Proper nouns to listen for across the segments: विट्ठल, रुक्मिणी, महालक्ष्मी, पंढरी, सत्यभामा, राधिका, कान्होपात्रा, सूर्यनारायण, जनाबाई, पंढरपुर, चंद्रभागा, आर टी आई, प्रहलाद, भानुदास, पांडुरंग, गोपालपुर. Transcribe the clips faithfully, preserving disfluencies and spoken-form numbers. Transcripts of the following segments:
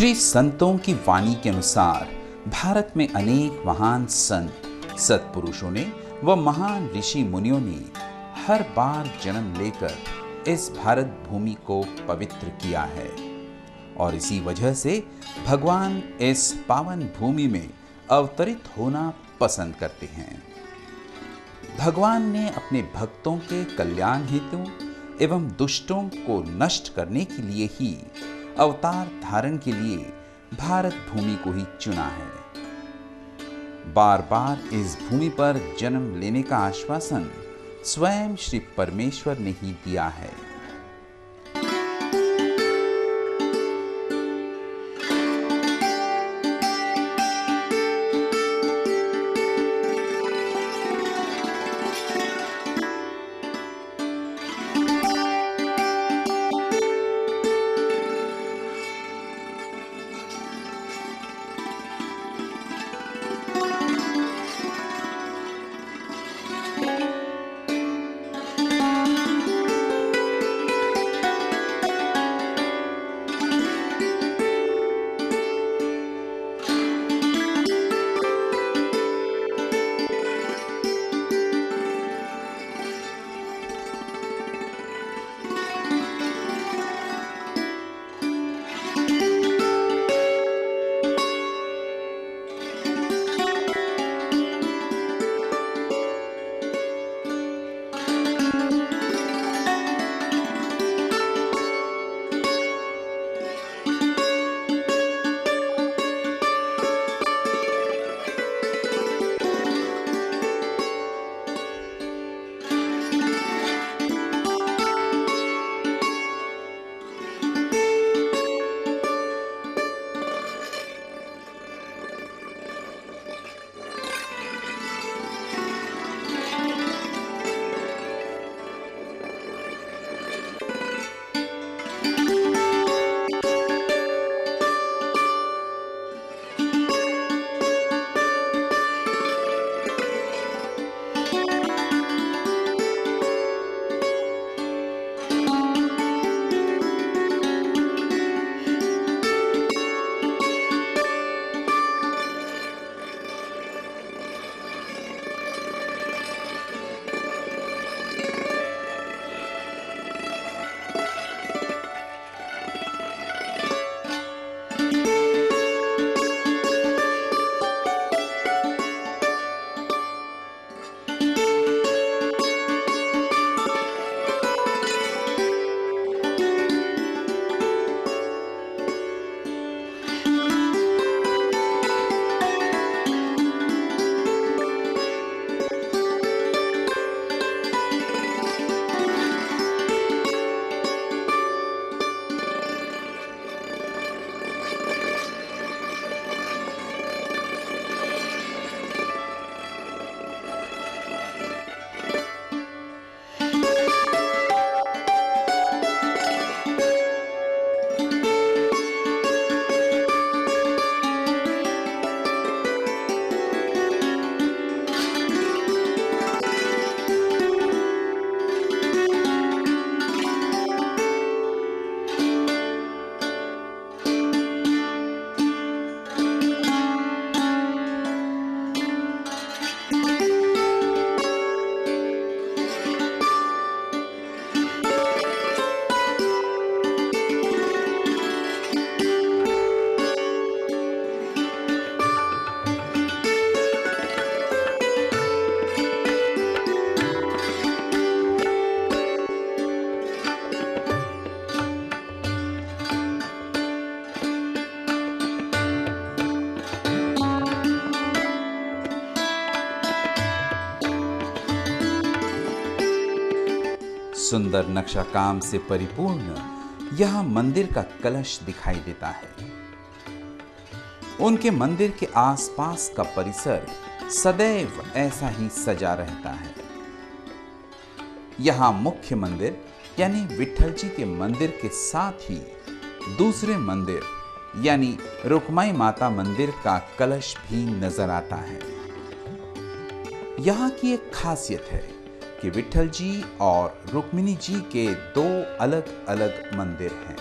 श्री संतों की वाणी के अनुसार भारत में अनेक महान संत सत्पुरुषों ने व महान ऋषि मुनियों ने हर बार जन्म लेकर इस भारत भूमि को पवित्र किया है और इसी वजह से भगवान इस पावन भूमि में अवतरित होना पसंद करते हैं। भगवान ने अपने भक्तों के कल्याण हेतु एवं दुष्टों को नष्ट करने के लिए ही अवतार धारण के लिए भारत भूमि को ही चुना है। बार बार इस भूमि पर जन्म लेने का आश्वासन स्वयं श्री परमेश्वर ने ही दिया है। सुंदर नक्शा काम से परिपूर्ण यह मंदिर का कलश दिखाई देता है। उनके मंदिर के आसपास का परिसर सदैव ऐसा ही सजा रहता है। यहाँ मुख्य मंदिर यानी विट्ठल जी के मंदिर के साथ ही दूसरे मंदिर यानी रुक्माई माता मंदिर का कलश भी नजर आता है। यहाँ की एक खासियत है कि विट्ठल जी और रुक्मिणी जी के दो अलग अलग मंदिर हैं।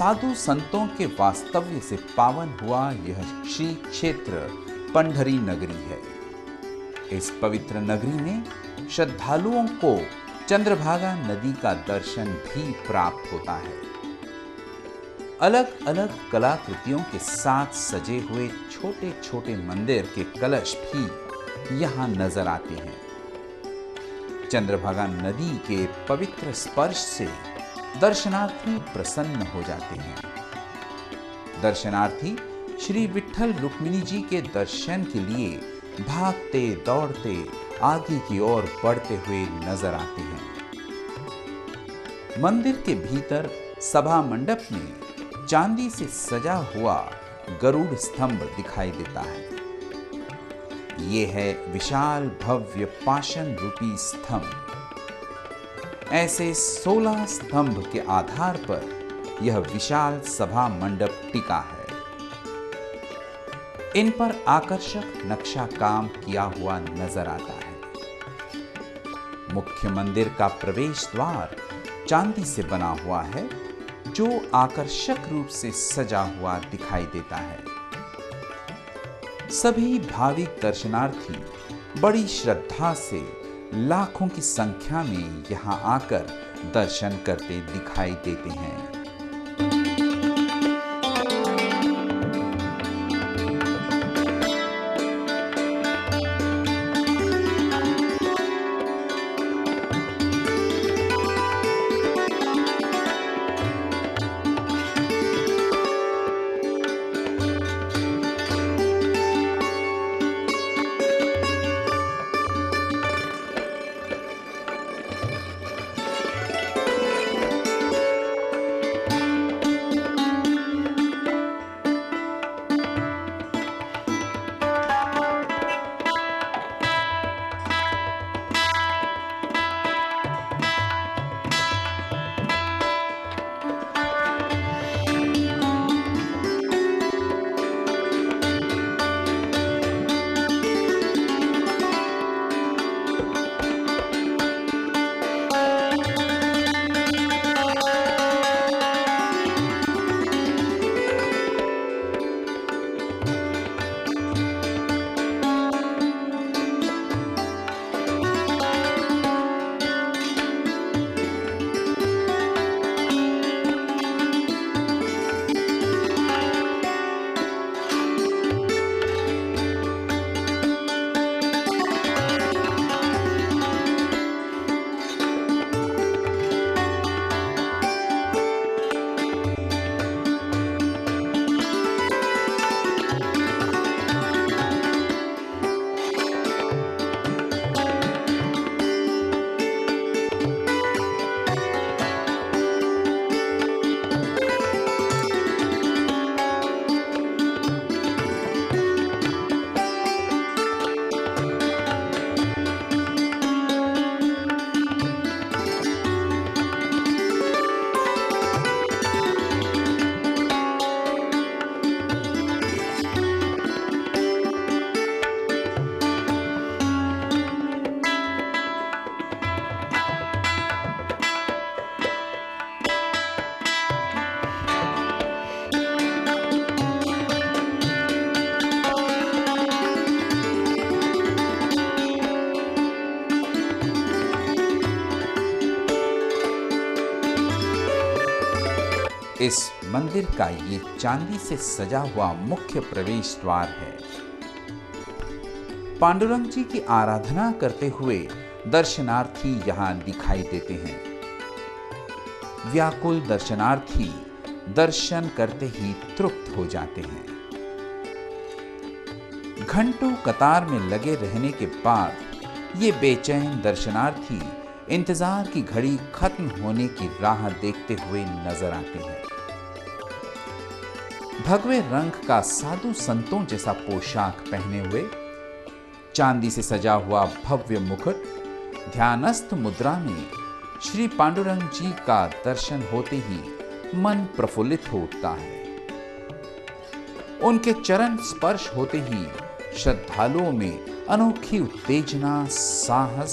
साधु संतों के वास्तव्य से पावन हुआ यह श्री क्षेत्र पंढरी नगरी है। इस पवित्र नगरी में श्रद्धालुओं को चंद्रभागा नदी का दर्शन भी प्राप्त होता है। अलग अलग कलाकृतियों के साथ सजे हुए छोटे छोटे मंदिर के कलश भी यहाँ नजर आते हैं। चंद्रभागा नदी के पवित्र स्पर्श से दर्शनार्थी प्रसन्न हो जाते हैं। दर्शनार्थी श्री विट्ठल रुक्मिणी जी के दर्शन के लिए भागते दौड़ते आगे की ओर बढ़ते हुए नजर आते हैं। मंदिर के भीतर सभा मंडप में चांदी से सजा हुआ गरुड़ स्तंभ दिखाई देता है। ये है विशाल भव्य पाषाण रूपी स्तंभ। ऐसे सोलह स्तंभ के आधार पर यह विशाल सभा मंडप टिका है। इन पर आकर्षक नक्शा काम किया हुआ नजर आता है। मुख्य मंदिर का प्रवेश द्वार चांदी से बना हुआ है, जो आकर्षक रूप से सजा हुआ दिखाई देता है। सभी भाविक दर्शनार्थी बड़ी श्रद्धा से लाखों की संख्या में यहां आकर दर्शन करते दिखाई देते हैं। इस मंदिर का ये चांदी से सजा हुआ मुख्य प्रवेश द्वार है। पांडुरंग जी की आराधना करते हुए दर्शनार्थी यहाँ दिखाई देते हैं। व्याकुल दर्शनार्थी दर्शन करते ही तृप्त हो जाते हैं। घंटों कतार में लगे रहने के बाद ये बेचैन दर्शनार्थी इंतजार की घड़ी खत्म होने की राह देखते हुए नजर आते हैं। भगवे रंग का साधु संतों जैसा पोशाक पहने हुए, चांदी से सजा हुआ भव्य मुकुट, ध्यानस्थ मुद्रा में श्री पांडुरंग जी का दर्शन होते ही मन प्रफुल्लित हो उठता है। उनके चरण स्पर्श होते ही श्रद्धालुओं में अनोखी उत्तेजना, साहस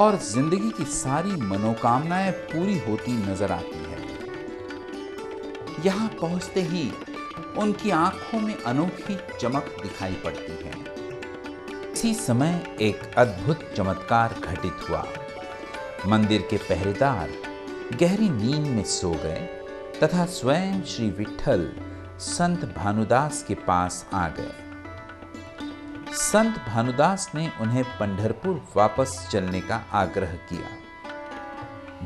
और जिंदगी की सारी मनोकामनाएं पूरी होती नजर आती है। यहाँ पहुँचते ही उनकी आंखों में अनोखी चमक दिखाई पड़ती है। इसी समय एक अद्भुत चमत्कार घटित हुआ। मंदिर के पहरेदार गहरी नींद में सो गए तथा स्वयं श्री विट्ठल संत भानुदास के पास आ गए। संत भानुदास ने उन्हें पंढरपुर वापस चलने का आग्रह किया।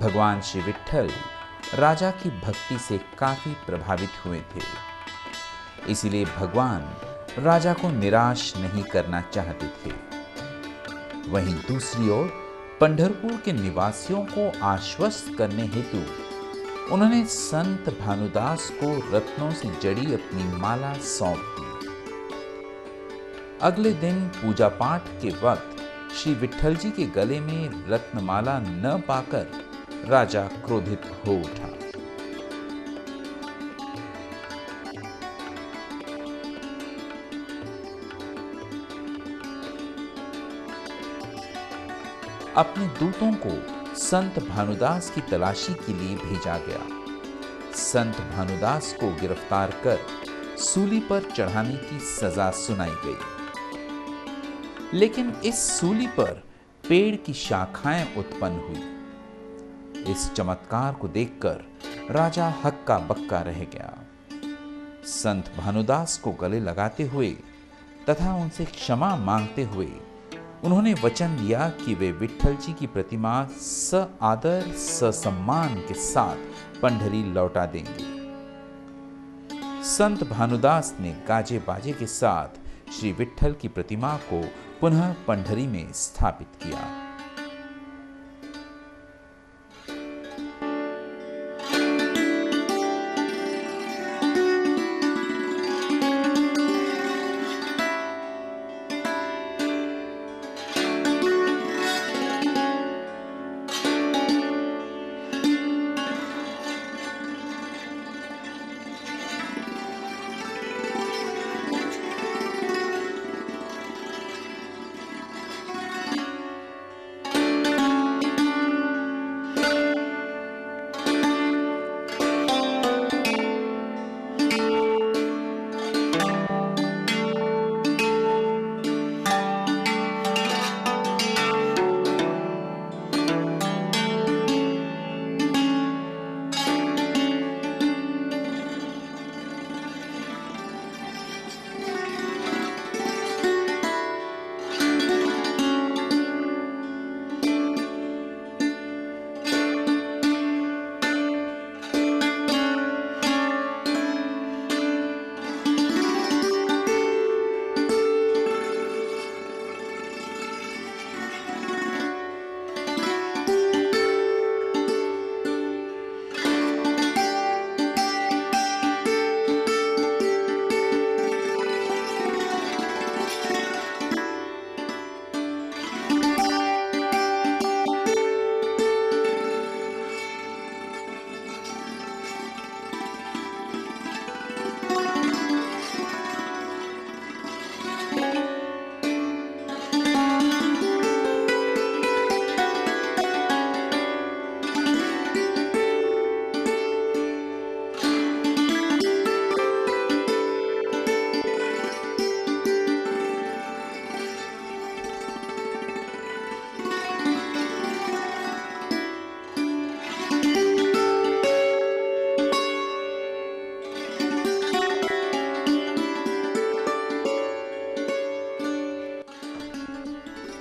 भगवान श्री विट्ठल राजा की भक्ति से काफी प्रभावित हुए थे, इसलिए भगवान राजा को निराश नहीं करना चाहते थे। वहीं दूसरी ओर पंढरपुर के निवासियों को आश्वस्त करने हेतु उन्होंने संत भानुदास को रत्नों से जड़ी अपनी माला सौंप दी। अगले दिन पूजा पाठ के वक्त श्री विट्ठल जी के गले में रत्नमाला न पाकर राजा क्रोधित हो उठा। अपने दूतों को संत भानुदास की तलाशी के लिए भेजा गया। संत भानुदास को गिरफ्तार कर सूली पर चढ़ाने की सजा सुनाई गई, लेकिन इस सूली पर पेड़ की शाखाएं उत्पन्न हुई। इस चमत्कार को देखकर राजा हक्का बक्का रह गया। संत भानुदास को गले लगाते हुए तथा उनसे क्षमा मांगते हुए उन्होंने वचन दिया कि वे विट्ठल जी की प्रतिमा स आदर स सम्मान के साथ पंढरी लौटा देंगे। संत भानुदास ने गाजे बाजे के साथ श्री विट्ठल की प्रतिमा को पुनः पंढरी में स्थापित किया।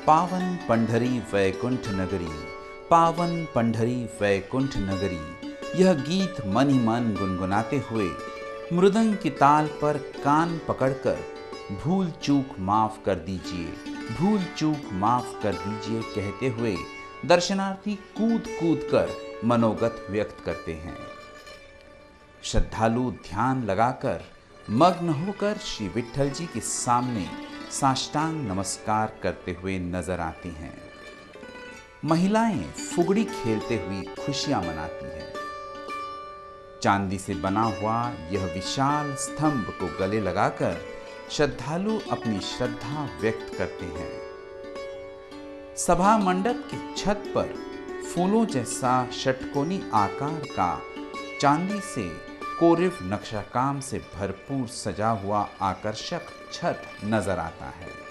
पावन पंढरी वैकुंठ नगरी, पावन पंढरी वैकुंठ नगरी, यह गीत मन ही मन गुनगुनाते हुए मृदंग की ताल पर कान पकड़कर भूल चूक माफ कर दीजिए, भूल चूक माफ कर दीजिए कहते हुए दर्शनार्थी कूद कूद कर मनोगत व्यक्त करते हैं। श्रद्धालु ध्यान लगाकर मग्न होकर श्री विट्ठल जी के सामने साष्टांग नमस्कार करते हुए नजर आती हैं। महिलाएं फुगड़ी खेलते हुई खुशियां मनाती हैं। चांदी से बना हुआ यह विशाल स्तंभ को गले लगाकर श्रद्धालु अपनी श्रद्धा व्यक्त करते हैं। सभा मंडप की छत पर फूलों जैसा षटकोनी आकार का चांदी से कोरिव नक्शाकाम से भरपूर सजा हुआ आकर्षक छत नजर आता है।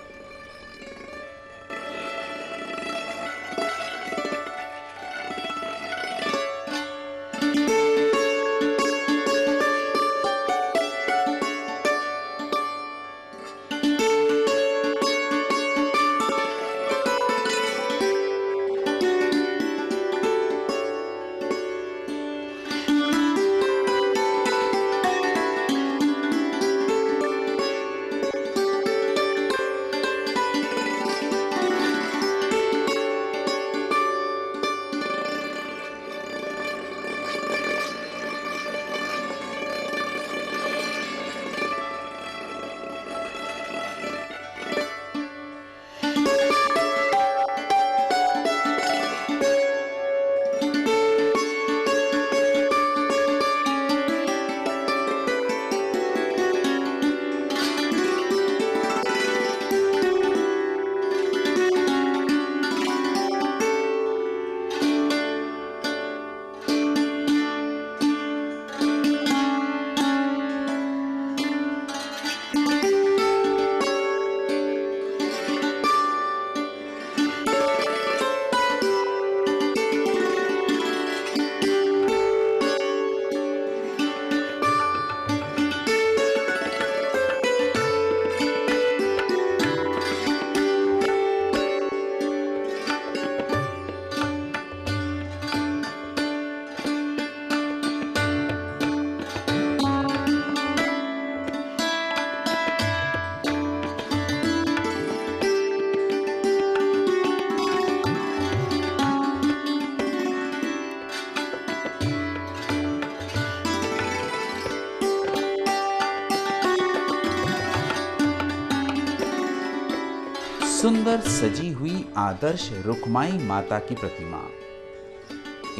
सुंदर सजी हुई आदर्श रुक्माई माता की प्रतिमा,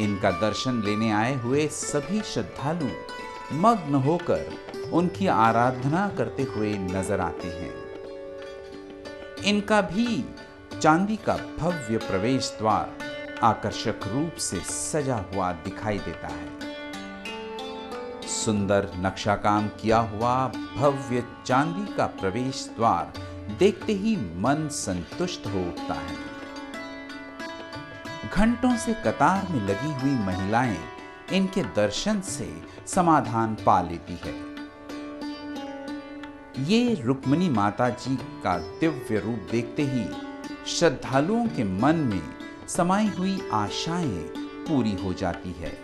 इनका दर्शन लेने आए हुए सभी श्रद्धालु मग्न होकर उनकी आराधना करते हुए नजर आते हैं। इनका भी चांदी का भव्य प्रवेश द्वार आकर्षक रूप से सजा हुआ दिखाई देता है। सुंदर नक्शाकाम किया हुआ भव्य चांदी का प्रवेश द्वार देखते ही मन संतुष्ट हो उठता है। घंटों से कतार में लगी हुई महिलाएं इनके दर्शन से समाधान पा लेती है। ये रुक्मिणी माता जी का दिव्य रूप देखते ही श्रद्धालुओं के मन में समाई हुई आशाएं पूरी हो जाती है।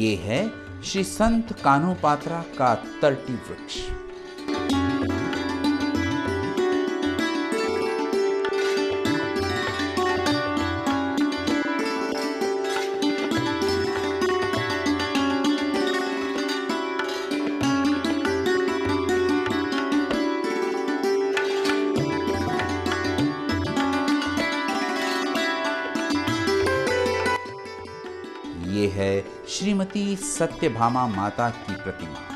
ये है श्री संत कान्होपात्रा का तर्टी वृक्ष। ये है श्रीमती सत्यभामा माता की प्रतिमा।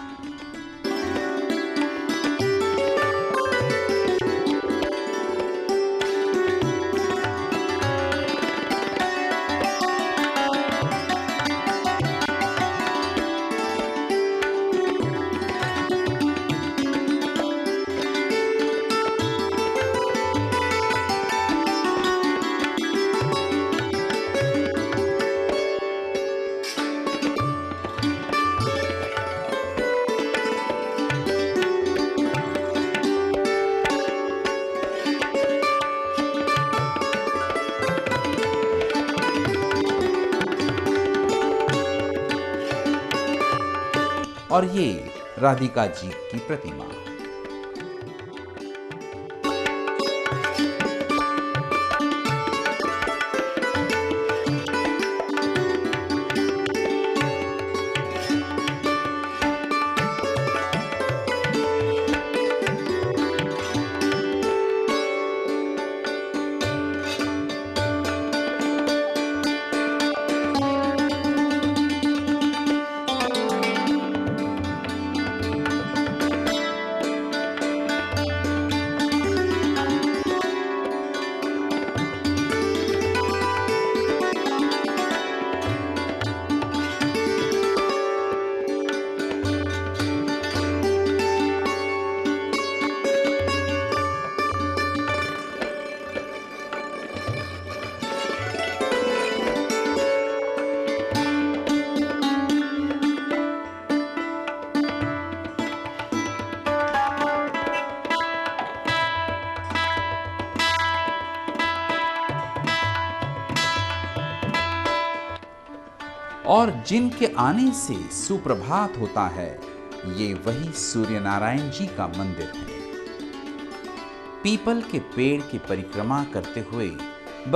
और ये राधिका जी की प्रतिमा। और जिनके आने से सुप्रभात होता है, ये वही सूर्यनारायण जी का मंदिर है। पीपल के पेड़ की परिक्रमा करते हुए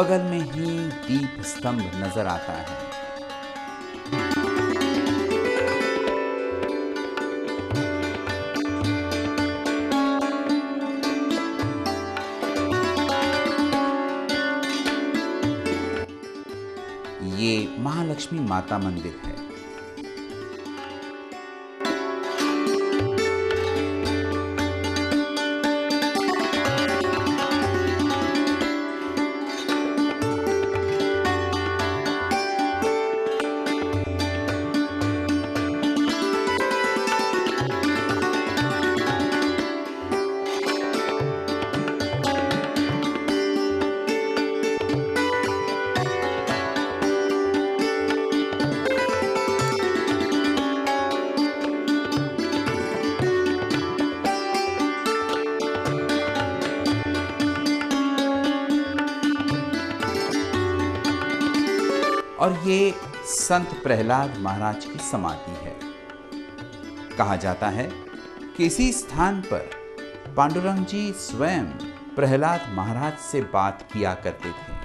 बगल में ही दीप स्तंभ नजर आता है। ये महालक्ष्मी माता मंदिर है। और ये संत प्रहलाद महाराज की समाधि है। कहा जाता है कि इसी स्थान पर पांडुरंग जी स्वयं प्रहलाद महाराज से बात किया करते थे।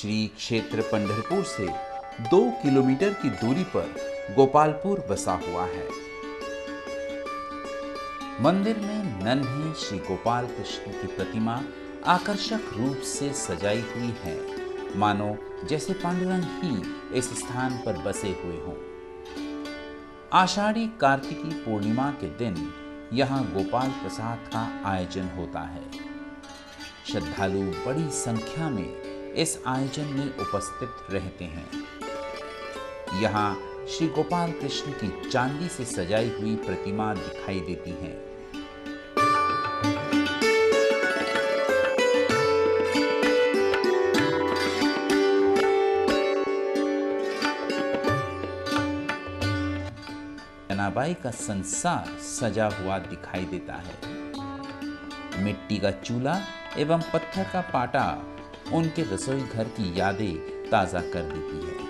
श्री क्षेत्र पंढरपुर से दो किलोमीटर की दूरी पर गोपालपुर बसा हुआ है। मंदिर में नन्हे श्री गोपाल कृष्ण की प्रतिमा आकर्षक रूप से सजाई हुई है, मानो जैसे पांडुरंग ही इस स्थान पर बसे हुए हों। आषाढ़ी कार्तिकी पूर्णिमा के दिन यहाँ गोपाल प्रसाद का आयोजन होता है। श्रद्धालु बड़ी संख्या में इस आयोजन में उपस्थित रहते हैं। यहाँ श्री गोपाल कृष्ण की चांदी से सजाई हुई प्रतिमा दिखाई देती है। जनाबाई का संसार सजा हुआ दिखाई देता है। मिट्टी का चूल्हा एवं पत्थर का पाटा उनके रसोई घर की यादें ताजा कर देती है।